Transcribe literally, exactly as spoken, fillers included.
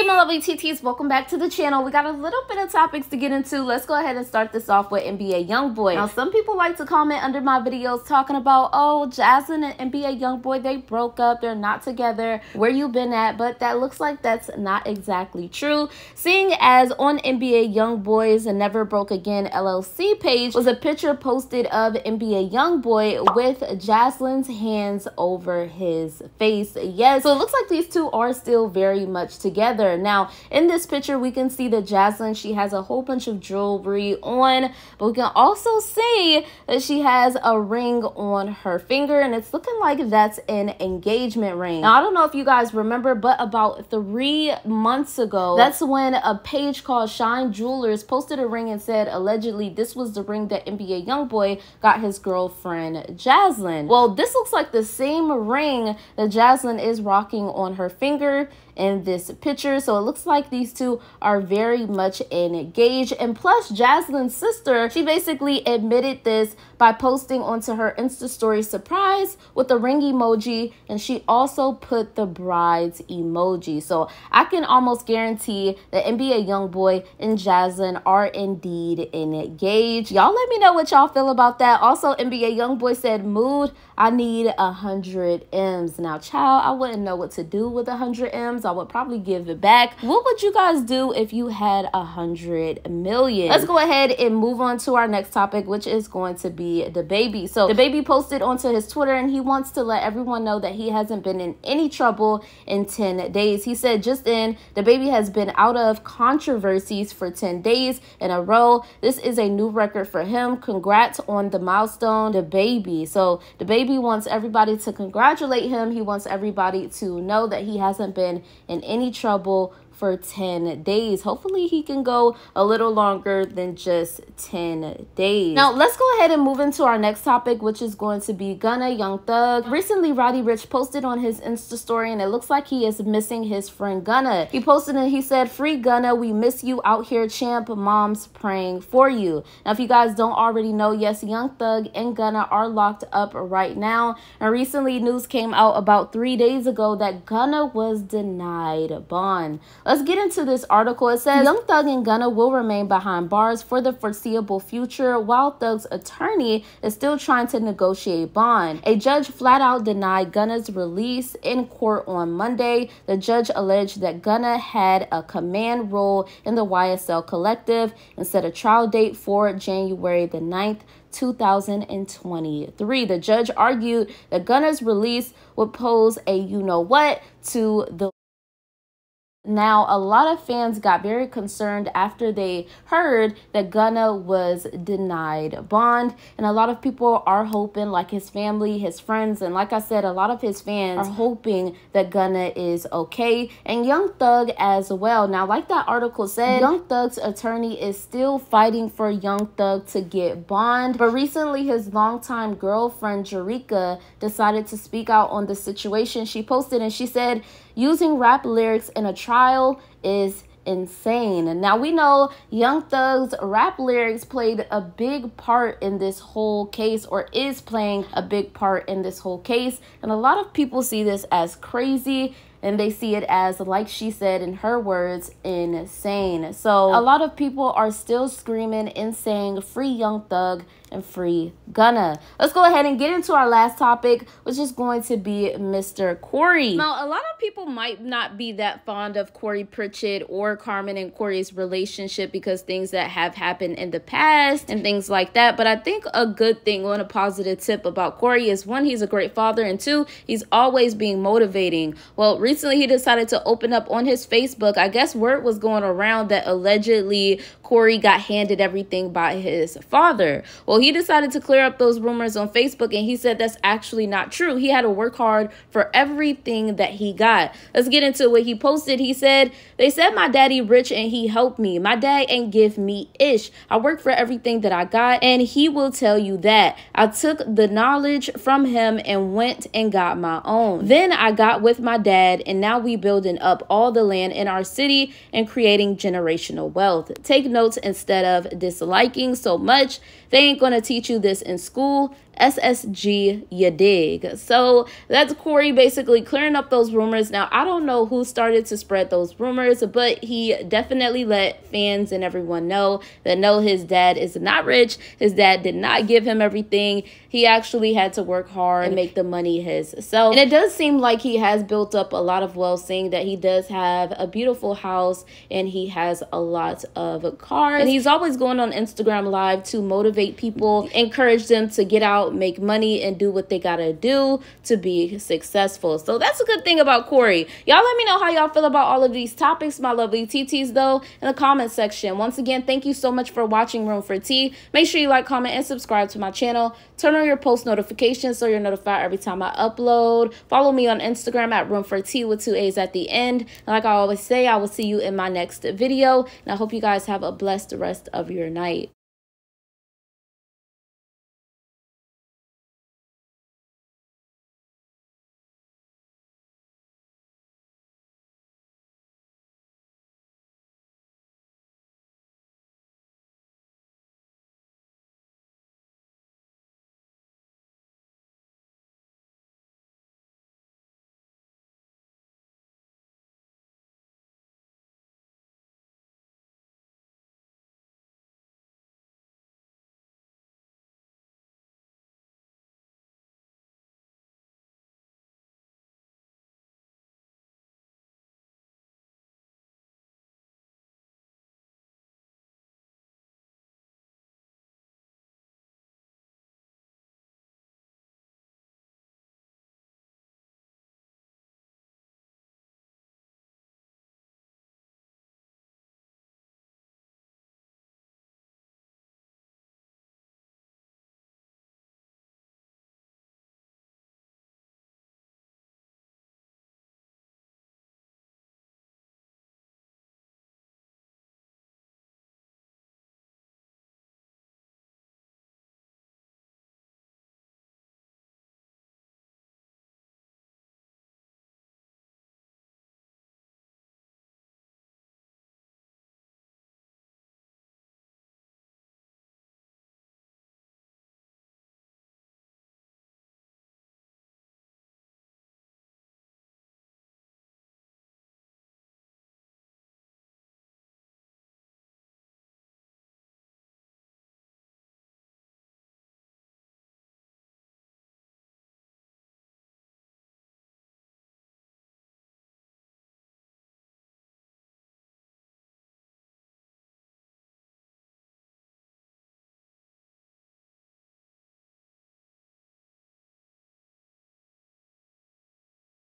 Hey my lovely T Ts, welcome back to the channel. We got a little bit of topics to get into. Let's go ahead and start this off with N B A YoungBoy. Now some people like to comment under my videos talking about, oh, Jazlyn and N B A YoungBoy, they broke up, they're not together, where you been at? But that looks like that's not exactly true, seeing as on N B A YoungBoy's Never Broke Again L L C page was a picture posted of N B A YoungBoy with Jazlyn's hands over his face. Yes, so it looks like these two are still very much together. Now in this picture we can see that Jazlyn, she has a whole bunch of jewelry on, but we can also see that she has a ring on her finger, and it's looking like that's an engagement ring. Now I don't know if you guys remember, but about three months ago, that's when a page called Shine Jewelers posted a ring and said allegedly this was the ring that N B A YoungBoy got his girlfriend Jazlyn. Well, this looks like the same ring that Jazlyn is rocking on her finger in this picture, so it looks like these two are very much engaged. And plus, Jazlyn's sister, she basically admitted this by posting onto her Insta story surprise with the ring emoji, and she also put the bride's emoji. So I can almost guarantee that N B A YoungBoy and Jazlyn are indeed engaged. Y'all let me know what y'all feel about that. Also, N B A YoungBoy said, "Mood, I need a hundred M's." Now, child, I wouldn't know what to do with a hundred M's. I would probably give it back. What would you guys do if you had a hundred million? Let's go ahead and move on to our next topic, which is going to be DaBaby. So DaBaby posted onto his Twitter, and he wants to let everyone know that he hasn't been in any trouble in ten days. He said, just in, DaBaby has been out of controversies for ten days in a row. This is a new record for him. Congrats on the milestone, DaBaby. So DaBaby wants everybody to congratulate him. He wants everybody to know that he hasn't been in any trouble for ten days. Hopefully he can go a little longer than just ten days. Now let's go ahead and move into our next topic, which is going to be Gunna, Young Thug. Recently Roddy Ricch posted on his Insta story, and it looks like he is missing his friend Gunna. He posted and he said, "Free Gunna, we miss you out here, champ. Mom's praying for you." Now if you guys don't already know, yes, Young Thug and Gunna are locked up right now. And recently news came out about three days ago that Gunna was denied bond. Let's get into this article. It says, Young Thug and Gunna will remain behind bars for the foreseeable future while Thug's attorney is still trying to negotiate bond. A judge flat out denied Gunna's release in court on Monday. The judge alleged that Gunna had a command role in the Y S L collective and set a trial date for January the ninth, two thousand twenty-three. The judge argued that Gunna's release would pose a you-know-what to the... Now, a lot of fans got very concerned after they heard that Gunna was denied bond, and a lot of people are hoping, like his family, his friends, and like I said, a lot of his fans are hoping that Gunna is okay, and Young Thug as well. Now, like that article said, Young Thug's attorney is still fighting for Young Thug to get bond, but recently his longtime girlfriend, Jerika, decided to speak out on the situation. She posted and she said, "Using rap lyrics in a trial is insane." And now we know Young Thug's rap lyrics played a big part in this whole case, or is playing a big part in this whole case, and a lot of people see this as crazy, and they see it as, like she said in her words, insane. So a lot of people are still screaming and saying, "Free Young Thug and free Gunna." Let's go ahead and get into our last topic, which is going to be Mister Corey. Now, a lot of people might not be that fond of Corey Pritchett or Carmen and Corey's relationship because things that have happened in the past and things like that. But I think a good thing on a positive tip about Corey is, one, he's a great father, and two, he's always being motivating. Well, recently he decided to open up on his Facebook. I guess word was going around that allegedly Corey got handed everything by his father. Well, he decided to clear up those rumors on Facebook, and he said that's actually not true. He had to work hard for everything that he got. Let's get into what he posted. He said, "They said my daddy rich and he helped me. My dad ain't give me ish. I worked for everything that I got, and he will tell you that. I took the knowledge from him and went and got my own. Then I got with my dad, and now we building up all the land in our city and creating generational wealth. Take notes instead of disliking so much. They ain't gonna teach you this in school. S S G, you dig? So that's Corey basically clearing up those rumors. Now, I don't know who started to spread those rumors, but he definitely let fans and everyone know that no, his dad is not rich. His dad did not give him everything. He actually had to work hard and make the money his. So, and it does seem like he has built up a lot of wealth, seeing that he does have a beautiful house and he has a lot of cars. And he's always going on Instagram Live to motivate people, encourage them to get out, make money, and do what they gotta do to be successful. So that's a good thing about Corey. Y'all let me know how y'all feel about all of these topics, my lovely T Ts, though, in the comment section. Once again, thank you so much for watching Room for Tea. Make sure you like, comment, and subscribe to my channel. Turn on your post notifications so you're notified every time I upload. Follow me on Instagram at Room for Tea with two A's at the end. And like I always say, I will see you in my next video. And I hope you guys have a blessed rest of your night.